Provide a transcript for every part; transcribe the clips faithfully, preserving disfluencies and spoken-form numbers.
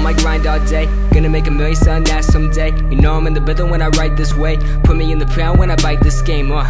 on my grind all day. Gonna make a million sun ass someday. You know I'm in the building when I ride this way. Put me in the pound when I bite this game. uh,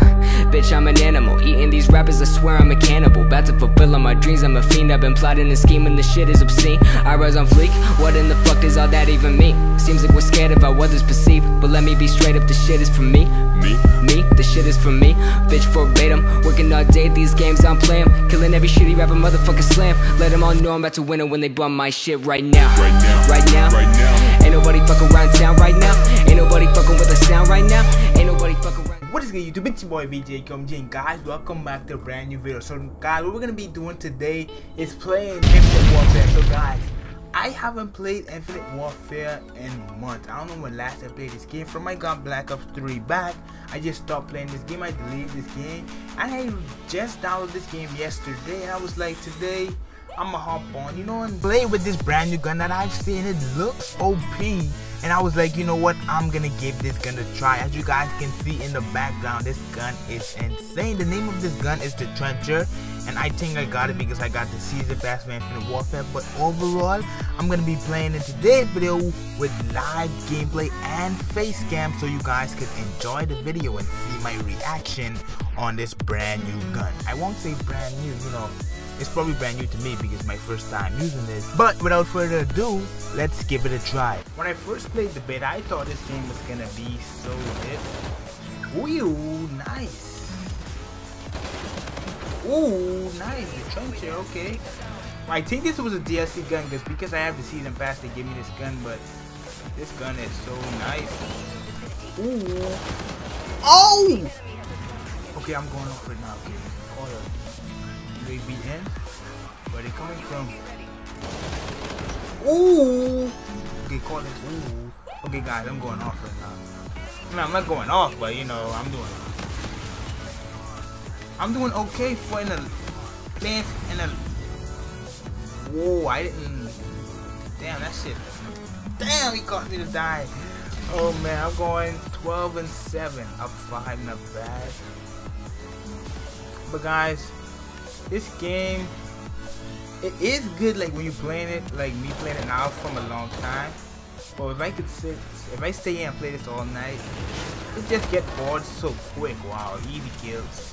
Bitch, I'm an animal. Eating these rappers, I swear I'm a cannibal. About to fulfill all my dreams, I'm a fiend. I've been plotting and scheming, this shit is obscene. I rise on fleek, what in the fuck does all that even mean? Seems like we're scared about what others perceive, but let me be straight up, this shit is for me. Me? Me, this shit is for me. Bitch, verbatim, working all day, these games I'm playing. Killing every shitty rapper, motherfucker slam. Let them all know I'm about to win it when they bum my shit right now. Right now, right now, right now. Ain't nobody fucking around town right now. Ain't nobody fucking with the sound right now. Ain't nobody fucking around. What is good YouTube, it's your boy V J K M G, and guys, welcome back to a brand new video. So guys, what we're gonna be doing today is playing Infinite Warfare. So guys, I haven't played Infinite Warfare in months. I don't know when last I played this game from. I got Black Ops three back. I just stopped playing this game. I deleted this game. And I just downloaded this game yesterday. And I was like, today, I'ma hop on, you know, and play with this brand new gun that I've seen. It looks O P. And I was like, you know what? I'm gonna give this gun a try. As you guys can see in the background, this gun is insane. The name of this gun is The Trencher. And I think I got it because I got the season pass for Infinite Warfare. But overall, I'm gonna be playing in today's video with live gameplay and face cam, so you guys could enjoy the video and see my reaction on this brand new gun. I won't say brand new, you know, it's probably brand new to me because my first time using this. But without further ado, let's give it a try. When I first played the beta, I thought this game was gonna be so lit. Ooh, nice. Ooh, nice, The Trencher, okay. I think this was a D L C gun because because I have the season pass, they gave me this gun, but this gun is so nice. Ooh. Oh! Okay, I'm going off right now, okay. Call it. They beat him. Where are they coming from? Ooh! Okay, call it. Ooh. Okay, guys, I'm going off right now. No, I'm not going off, but you know, I'm doing it. I'm doing okay for in a dance and a. Whoa, I didn't. Damn, that shit. Damn, he caused me to die. Oh man, I'm going twelve and seven. Up five, not bad. But guys, this game, it is good. Like when you're playing it, like me playing it now from a long time. But if I could sit, if I stay here and play this all night, it just gets bored so quick. Wow, easy kills.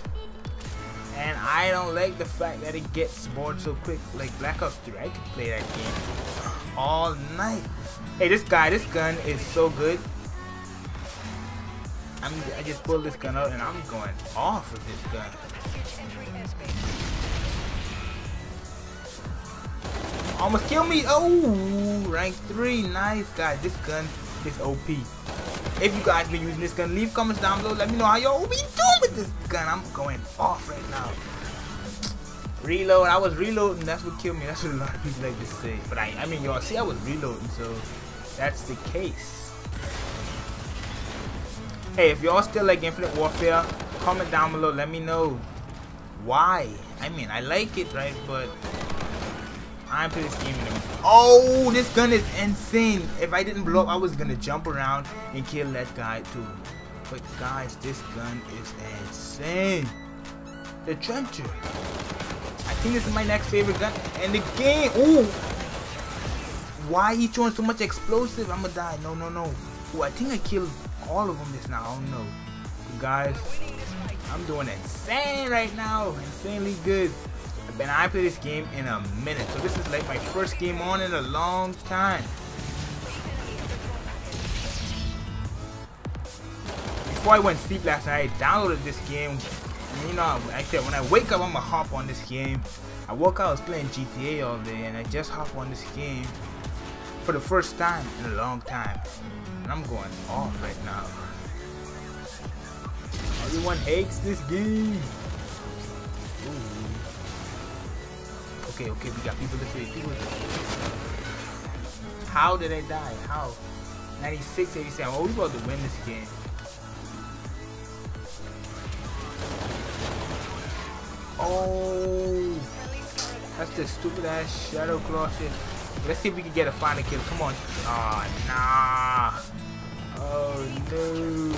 And I don't like the fact that it gets bored so quick. Like Black Ops three, I could play that game all night. Hey, this guy, this gun is so good. I'm, I just pulled this gun out and I'm going off with this gun. Almost kill me. Oh, rank three, nice guy. This gun is O P. If you guys been using this gun, leave comments down below. Let me know how y'all be doing with this gun. I'm going off right now. Reload. I was reloading. That's what killed me. That's what a lot of people like to say. But I, I mean, y'all see, I was reloading, so that's the case. Hey, if y'all still like Infinite Warfare, comment down below. Let me know why. I mean, I like it, right? But I ain't play this game anymore. Oh, this gun is insane. If I didn't blow up, I was gonna jump around and kill that guy too. But guys, this gun is insane. The Trencher. I think this is my next favorite gun in the game. Ooh. Why he throwing so much explosive? I'ma die. No, no, no. Ooh, I think I killed all of them this now. I don't know. But guys, I'm doing insane right now. Insanely good. And I play this game in a minute, so this is like my first game on in a long time. Before I went to sleep last night, I downloaded this game, and you know, I said when I wake up, I'ma hop on this game. I woke up, I was playing G T A all day, and I just hop on this game for the first time in a long time, and I'm going off right now. Everyone hates this game. Ooh. Okay, okay, we got people this way, people this way. How did I die? How? ninety-six, eighty-seven. Oh, we about to win this game. Oh, that's the stupid ass Shadow Claw shit. Let's see if we can get a final kill. Come on. Oh, nah. Oh, no.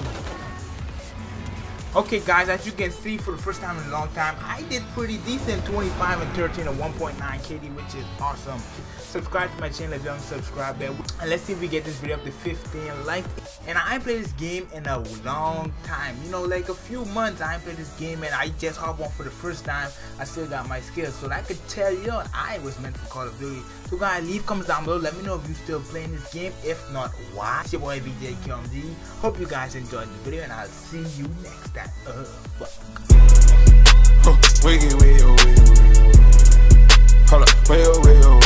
Okay guys, as you can see, for the first time in a long time, I did pretty decent, twenty-five and thirteen and one point nine K D, which is awesome. Subscribe to my channel if you haven't subscribed there, and let's see if we get this video up to fifteen likes. And I haven't played this game in a long time, you know, like a few months I haven't played this game, and I just hop on for the first time. I still got my skills, so that could tell you I was meant for Call of Duty. So guys, leave comments down below, let me know if you still playing this game, if not, why. It's your boy B J Q M D, hope you guys enjoyed the video, and I'll see you next time. That uh fuck. Huh, wait, wait, wait, wait, wait. Hold up, wait, wait, wait.